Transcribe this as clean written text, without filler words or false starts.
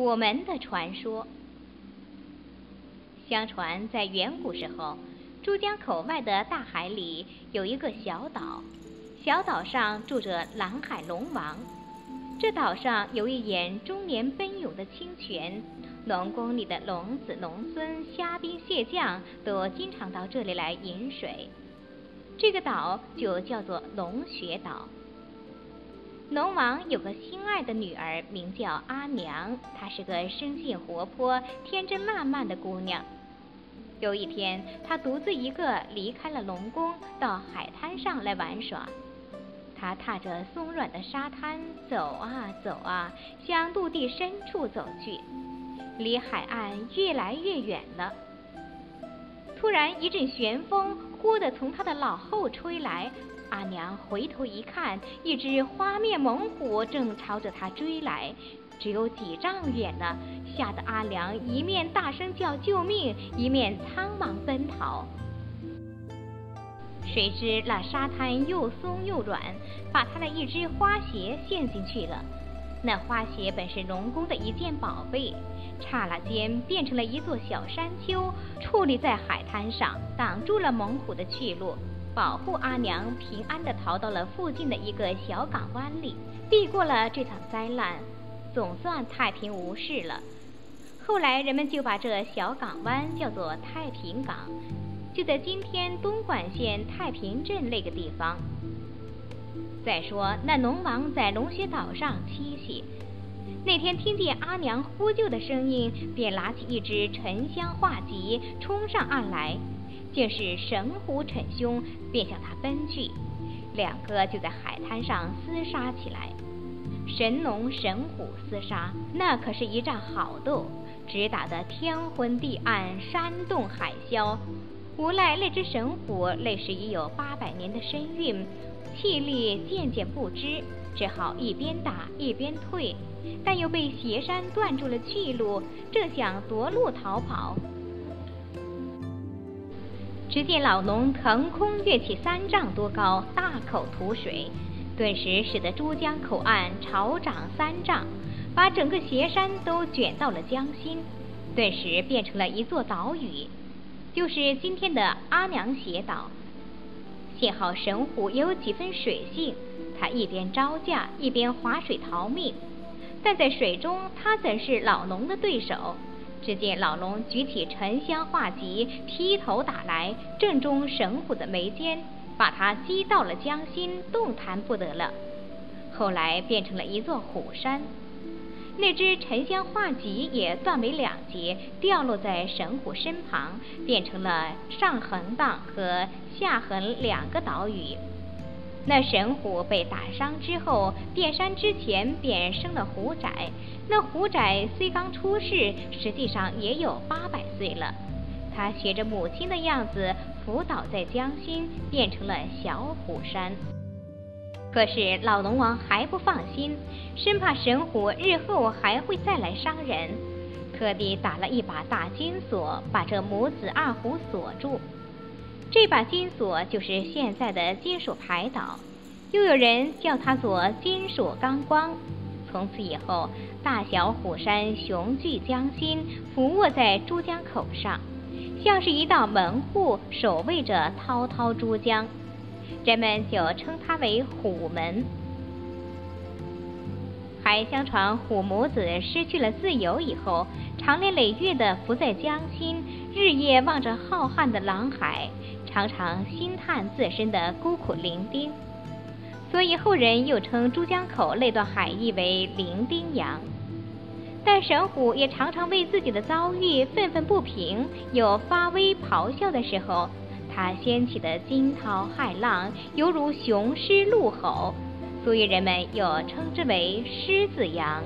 虎门的传说。相传在远古时候，珠江口外的大海里有一个小岛，小岛上住着蓝海龙王。这岛上有一眼终年奔涌的清泉，龙宫里的龙子龙孙、虾兵蟹将都经常到这里来饮水。这个岛就叫做龙穴岛。龙王有个心爱的女儿，名叫阿娘，她是个生性活泼、天真烂漫的姑娘。有一天，她独自一个离开了龙宫，到海滩上来玩耍。她踏着松软的沙滩走啊走啊，向陆地深处走去，离海岸越来越远了。突然，一阵旋风忽地从她的脑后吹来。阿娘回头一看，一只花面猛虎正朝着她追来，只有几丈远了，吓得阿娘一面大声叫救命，一面仓忙奔逃。谁知那沙滩又松又软，把她的一只花鞋陷进去了。那花鞋本是龙宫的一件宝贝，刹那间变成了一座小山丘，矗立在海滩上，挡住了猛虎的去路，保护阿娘平安地逃到了附近的一个小港湾里，避过了这场灾难，总算太平无事了。后来人们就把这小港湾叫做太平港，就在今天东莞县太平镇那个地方。再说那龙王在龙穴岛上栖息，那天听见阿娘呼救的声音，便拿起一只沉香画戟冲上岸来，见是神虎逞凶，便向他奔去，两个就在海滩上厮杀起来。神龙神虎厮杀，那可是一仗好斗，直打得天昏地暗，山洞海啸。无奈那只神虎那时已有800年的身孕，气力渐渐不支，只好一边打一边退，但又被斜山断住了去路，正想夺路逃跑，只见老龙腾空跃起3丈多高，大口吐水，顿时使得珠江口岸潮涨3丈，把整个斜山都卷到了江心，顿时变成了一座岛屿，就是今天的阿娘斜岛。幸好神虎也有几分水性，他一边招架一边划水逃命，但在水中他怎是老龙的对手？只见老龙举起沉香画戟劈头打来，正中神虎的眉间，把他击到了江心，动弹不得了。后来变成了一座虎山，那只沉香画戟也断为两截，掉落在神虎身旁，变成了上横荡和下横两个岛屿。那神虎被打伤之后，变山之前便生了虎崽，那虎崽虽刚出世，实际上也有800岁了。他学着母亲的样子伏倒在江心，变成了小虎山。可是老龙王还不放心，生怕神虎日后还会再来伤人，特地打了一把大金锁，把这母子二虎锁住。这把金锁就是现在的金属牌岛，又有人叫它做金属钢光。从此以后，大小虎山雄踞江心，俯卧在珠江口上，像是一道门户，守卫着滔滔珠江，人们就称它为虎门。还相传虎母子失去了自由以后，长年累月地伏在江心，日夜望着浩瀚的蓝海，常常心叹自身的孤苦伶仃，所以后人又称珠江口那段海域为伶仃洋。但神虎也常常为自己的遭遇愤愤不平，有发威咆哮的时候，它掀起的惊涛骇浪犹如雄狮怒吼，所以人们又称之为狮子洋。